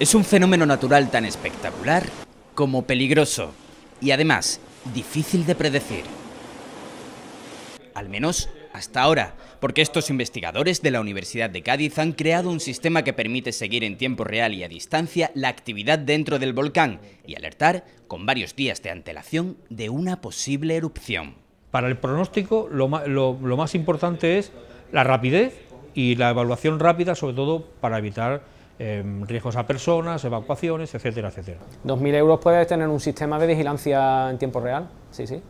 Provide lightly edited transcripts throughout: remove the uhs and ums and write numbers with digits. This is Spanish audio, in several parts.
Es un fenómeno natural tan espectacular como peligroso y además difícil de predecir. Al menos hasta ahora, porque estos investigadores de la Universidad de Cádiz han creado un sistema que permite seguir en tiempo real y a distancia la actividad dentro del volcán y alertar, con varios días de antelación, de una posible erupción. Para el pronóstico, lo más importante es la rapidez y la evaluación rápida, sobre todo para evitar riesgos a personas, evacuaciones, etcétera, etcétera. 2.000 euros puedes tener un sistema de vigilancia en tiempo real, sí, sí.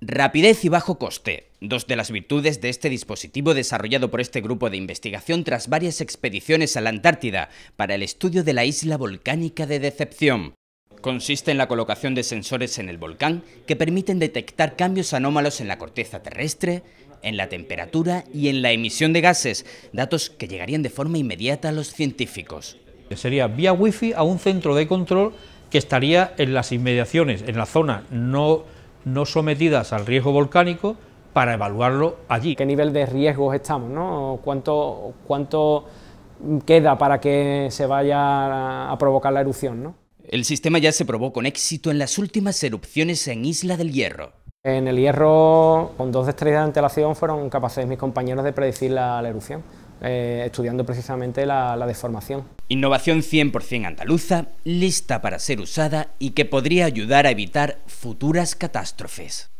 Rapidez y bajo coste, dos de las virtudes de este dispositivo desarrollado por este grupo de investigación tras varias expediciones a la Antártida para el estudio de la isla volcánica de Decepción. Consiste en la colocación de sensores en el volcán que permiten detectar cambios anómalos en la corteza terrestre, en la temperatura y en la emisión de gases, datos que llegarían de forma inmediata a los científicos. Sería vía wifi a un centro de control que estaría en las inmediaciones, en la zona no sometidas al riesgo volcánico, para evaluarlo allí. ¿Qué nivel de riesgos estamos, no? ¿Cuánto queda para que se vaya a provocar la erupción, no? El sistema ya se probó con éxito en las últimas erupciones en Isla del Hierro. En el Hierro, con 2 estrellas de antelación, fueron capaces mis compañeros de predecir la erupción, estudiando precisamente la deformación. Innovación 100% andaluza, lista para ser usada y que podría ayudar a evitar futuras catástrofes.